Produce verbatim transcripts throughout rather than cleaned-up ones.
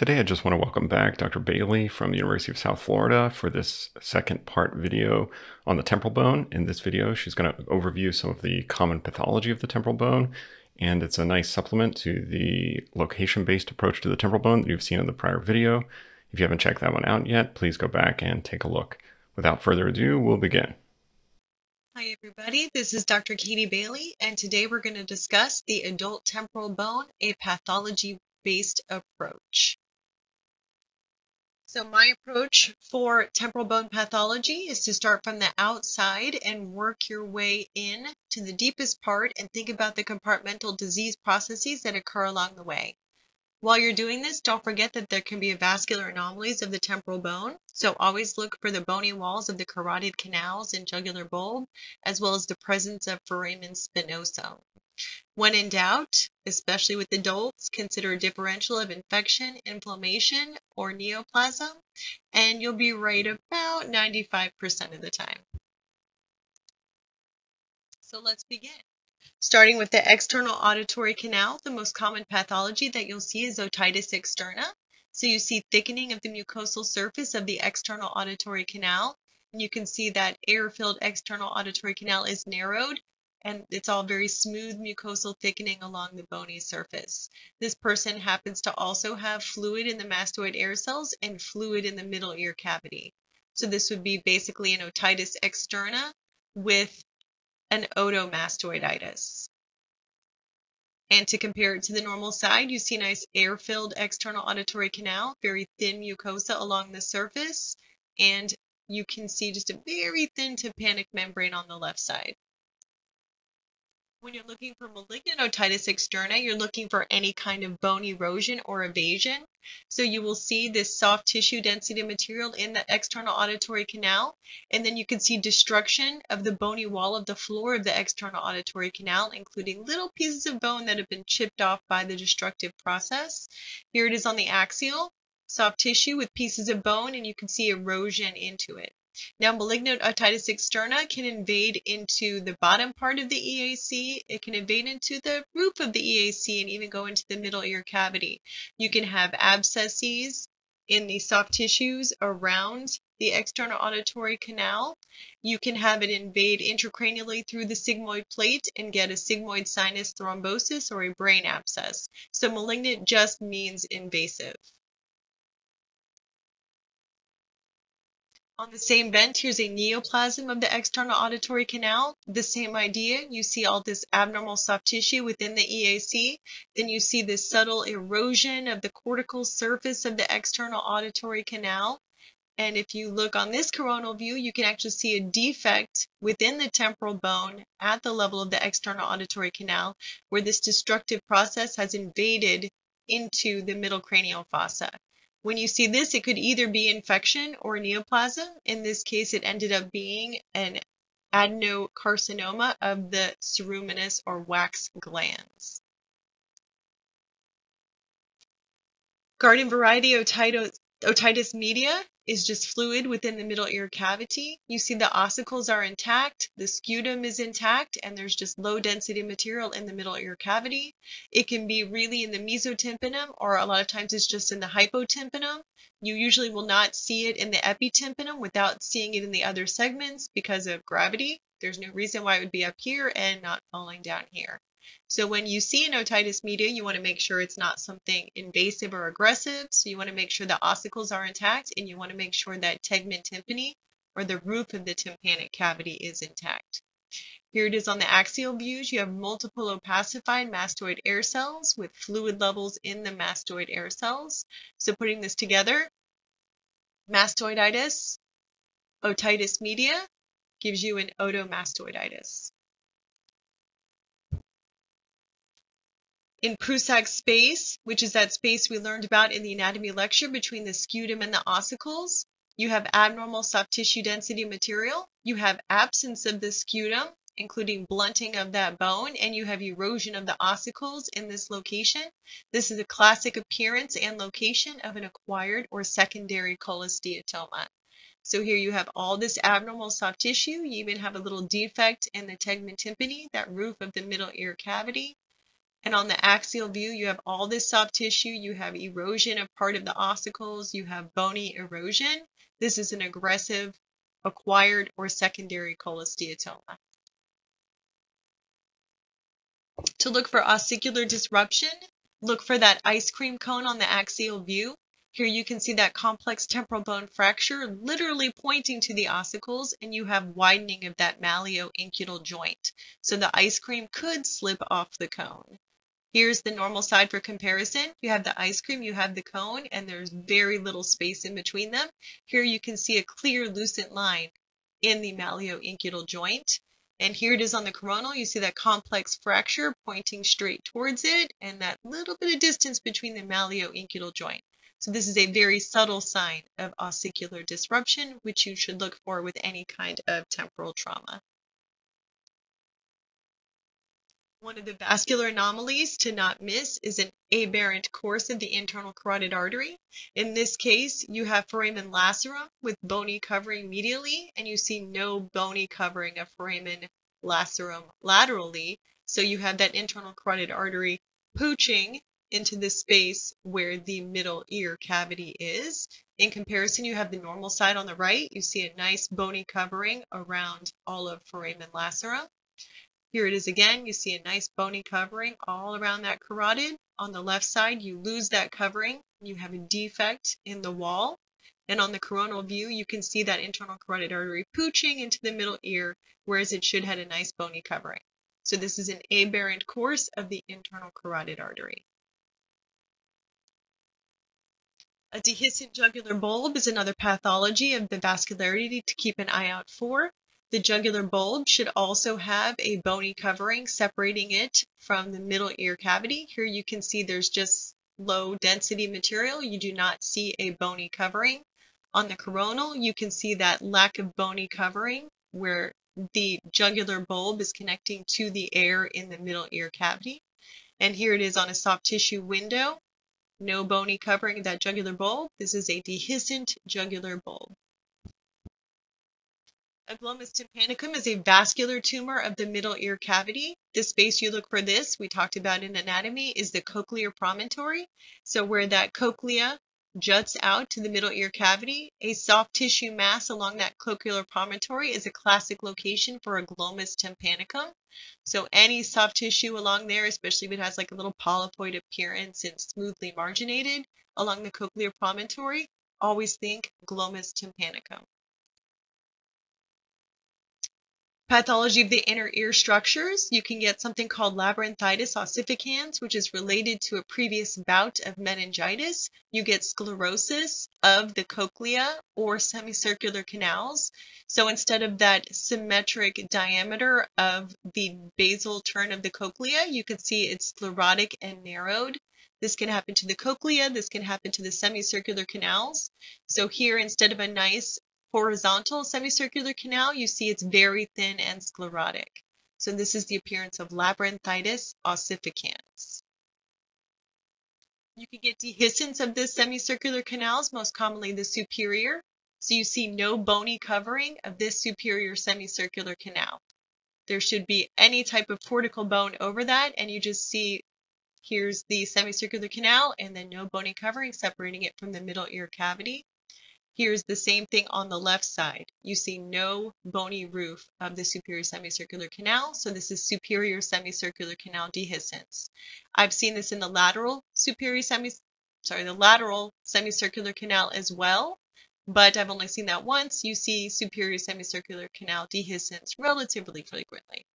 Today I just want to welcome back Doctor Bailey from the University of South Florida for this second part video on the temporal bone. In this video, she's going to overview some of the common pathology of the temporal bone, and it's a nice supplement to the location-based approach to the temporal bone that you've seen in the prior video. If you haven't checked that one out yet, please go back and take a look. Without further ado, we'll begin. Hi everybody, this is Doctor Katie Bailey, and today we're going to discuss the adult temporal bone, a pathology-based approach. So my approach for temporal bone pathology is to start from the outside and work your way in to the deepest part and think about the compartmental disease processes that occur along the way. While you're doing this, don't forget that there can be vascular anomalies of the temporal bone, so always look for the bony walls of the carotid canals and jugular bulb, as well as the presence of foramen spinosum. When in doubt, especially with adults, consider a differential of infection, inflammation, or neoplasm, and you'll be right about ninety-five percent of the time. So let's begin. Starting with the external auditory canal, the most common pathology that you'll see is otitis externa. So you see thickening of the mucosal surface of the external auditory canal. And you can see that air-filled external auditory canal is narrowed, and it's all very smooth mucosal thickening along the bony surface. This person happens to also have fluid in the mastoid air cells and fluid in the middle ear cavity. So this would be basically an otitis externa with an otomastoiditis. And to compare it to the normal side, you see nice air-filled external auditory canal, very thin mucosa along the surface, and you can see just a very thin tympanic membrane on the left side. When you're looking for malignant otitis externa, you're looking for any kind of bone erosion or evasion. So you will see this soft tissue density material in the external auditory canal, and then you can see destruction of the bony wall of the floor of the external auditory canal, including little pieces of bone that have been chipped off by the destructive process. Here it is on the axial, soft tissue with pieces of bone, and you can see erosion into it. Now, malignant otitis externa can invade into the bottom part of the E A C. It can invade into the roof of the E A C and even go into the middle ear cavity. You can have abscesses in the soft tissues around the external auditory canal. You can have it invade intracranially through the sigmoid plate and get a sigmoid sinus thrombosis or a brain abscess. So malignant just means invasive. On the same vent, here's a neoplasm of the external auditory canal. The same idea, you see all this abnormal soft tissue within the E A C. Then you see this subtle erosion of the cortical surface of the external auditory canal. And if you look on this coronal view, you can actually see a defect within the temporal bone at the level of the external auditory canal, where this destructive process has invaded into the middle cranial fossa. When you see this, it could either be infection or neoplasm. In this case, it ended up being an adenocarcinoma of the ceruminous or wax glands. Garden variety otitis, otitis media is just fluid within the middle ear cavity. You see the ossicles are intact, the scutum is intact, and there's just low density material in the middle ear cavity. It can be really in the mesotympanum, or a lot of times it's just in the hypotympanum. You usually will not see it in the epitympanum without seeing it in the other segments because of gravity. There's no reason why it would be up here and not falling down here. So when you see an otitis media, you want to make sure it's not something invasive or aggressive. So you want to make sure the ossicles are intact, and you want to make sure that tegmen tympani, or the roof of the tympanic cavity, is intact. Here it is on the axial views. You have multiple opacified mastoid air cells with fluid levels in the mastoid air cells. So putting this together, mastoiditis, otitis media, gives you an otomastoiditis. In Prussak's space, which is that space we learned about in the anatomy lecture between the scutum and the ossicles, you have abnormal soft tissue density material, you have absence of the scutum, including blunting of that bone, and you have erosion of the ossicles in this location. This is a classic appearance and location of an acquired or secondary cholesteatoma. So here you have all this abnormal soft tissue. You even have a little defect in the tegmen tympani, that roof of the middle ear cavity. And on the axial view, you have all this soft tissue. You have erosion of part of the ossicles. You have bony erosion. This is an aggressive, acquired, or secondary cholesteatoma. To look for ossicular disruption, look for that ice cream cone on the axial view. Here you can see that complex temporal bone fracture literally pointing to the ossicles, and you have widening of that malleoincutal joint. So the ice cream could slip off the cone. Here's the normal side for comparison. You have the ice cream, you have the cone, and there's very little space in between them. Here you can see a clear lucent line in the malleoincutal joint. And here it is on the coronal. You see that complex fracture pointing straight towards it and that little bit of distance between the malleoincutal joint. So this is a very subtle sign of ossicular disruption, which you should look for with any kind of temporal trauma. One of the vascular anomalies to not miss is an aberrant course of the internal carotid artery. In this case, you have foramen lacerum with bony covering medially, and you see no bony covering of foramen lacerum laterally. So you have that internal carotid artery pooching into the space where the middle ear cavity is. In comparison, you have the normal side on the right. You see a nice bony covering around all of foramen lacerum. Here it is again. You see a nice bony covering all around that carotid. On the left side, you lose that covering. You have a defect in the wall. And on the coronal view, you can see that internal carotid artery pooching into the middle ear, whereas it should have had a nice bony covering. So this is an aberrant course of the internal carotid artery. A dehiscent jugular bulb is another pathology of the vascularity to keep an eye out for. The jugular bulb should also have a bony covering separating it from the middle ear cavity. Here you can see there's just low density material. You do not see a bony covering. On the coronal, you can see that lack of bony covering where the jugular bulb is connecting to the air in the middle ear cavity. And here it is on a soft tissue window. No bony covering of that jugular bulb. This is a dehiscent jugular bulb. Agglomous tympanicum is a vascular tumor of the middle ear cavity. The space you look for this, we talked about in anatomy, is the cochlear promontory. So where that cochlea juts out to the middle ear cavity, a soft tissue mass along that cochlear promontory is a classic location for agglomous tympanicum. So any soft tissue along there, especially if it has like a little polypoid appearance and smoothly marginated along the cochlear promontory, always think glomus tympanicum. Pathology of the inner ear structures, you can get something called labyrinthitis ossificans, which is related to a previous bout of meningitis. You get sclerosis of the cochlea or semicircular canals. So instead of that symmetric diameter of the basal turn of the cochlea, you can see it's sclerotic and narrowed. This can happen to the cochlea. This can happen to the semicircular canals. So here, instead of a nice horizontal semicircular canal, you see it's very thin and sclerotic. So this is the appearance of labyrinthitis ossificans. You can get dehiscence of the semicircular canals, most commonly the superior. So you see no bony covering of this superior semicircular canal. There should be any type of cortical bone over that, and you just see here's the semicircular canal and then no bony covering separating it from the middle ear cavity. Here's the same thing on the left side. You see no bony roof of the superior semicircular canal. So this is superior semicircular canal dehiscence. I've seen this in the lateral superior semi, sorry, the lateral semicircular canal as well, but I've only seen that once. You see superior semicircular canal dehiscence relatively frequently.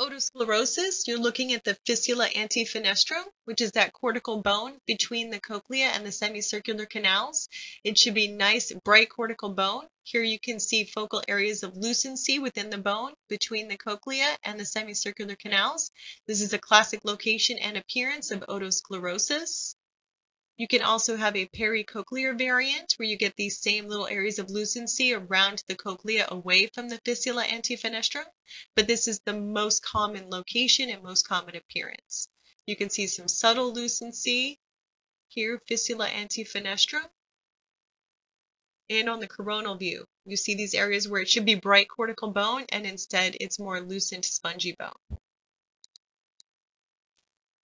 Otosclerosis, you're looking at the fissula ante fenestra, which is that cortical bone between the cochlea and the semicircular canals. It should be nice, bright cortical bone. Here you can see focal areas of lucency within the bone between the cochlea and the semicircular canals. This is a classic location and appearance of otosclerosis. You can also have a pericochlear variant where you get these same little areas of lucency around the cochlea away from the fissula ante fenestra, but this is the most common location and most common appearance. You can see some subtle lucency here, fissula ante fenestra. And on the coronal view, you see these areas where it should be bright cortical bone and instead it's more lucent spongy bone.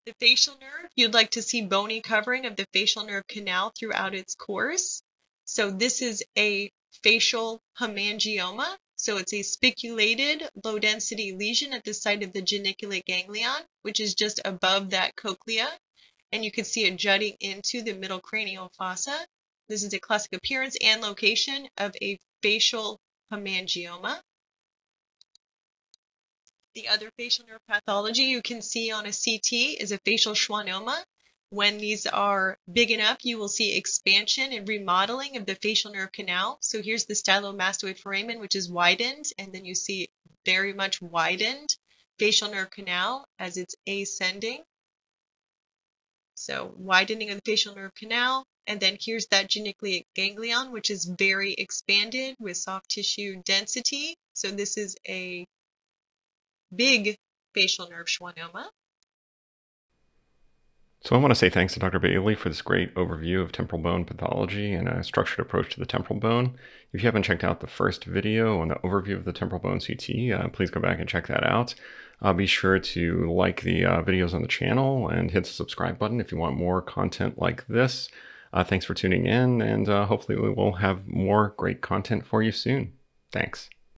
The facial nerve, you'd like to see bony covering of the facial nerve canal throughout its course. So this is a facial hemangioma. So it's a spiculated low density lesion at the site of the geniculate ganglion, which is just above that cochlea. And you can see it jutting into the middle cranial fossa. This is a classic appearance and location of a facial hemangioma. The other facial nerve pathology you can see on a C T is a facial schwannoma. When these are big enough, you will see expansion and remodeling of the facial nerve canal. So here's the stylomastoid foramen, which is widened, and then you see very much widened facial nerve canal as it's ascending. So widening of the facial nerve canal. And then here's that geniculate ganglion, which is very expanded with soft tissue density. So this is a big facial nerve schwannoma. So I want to say thanks to Doctor Bailey for this great overview of temporal bone pathology and a structured approach to the temporal bone. If you haven't checked out the first video on the overview of the temporal bone C T, uh, please go back and check that out. Uh, be sure to like the uh, videos on the channel and hit the subscribe button if you want more content like this. Uh, thanks for tuning in, and uh, hopefully we will have more great content for you soon. Thanks.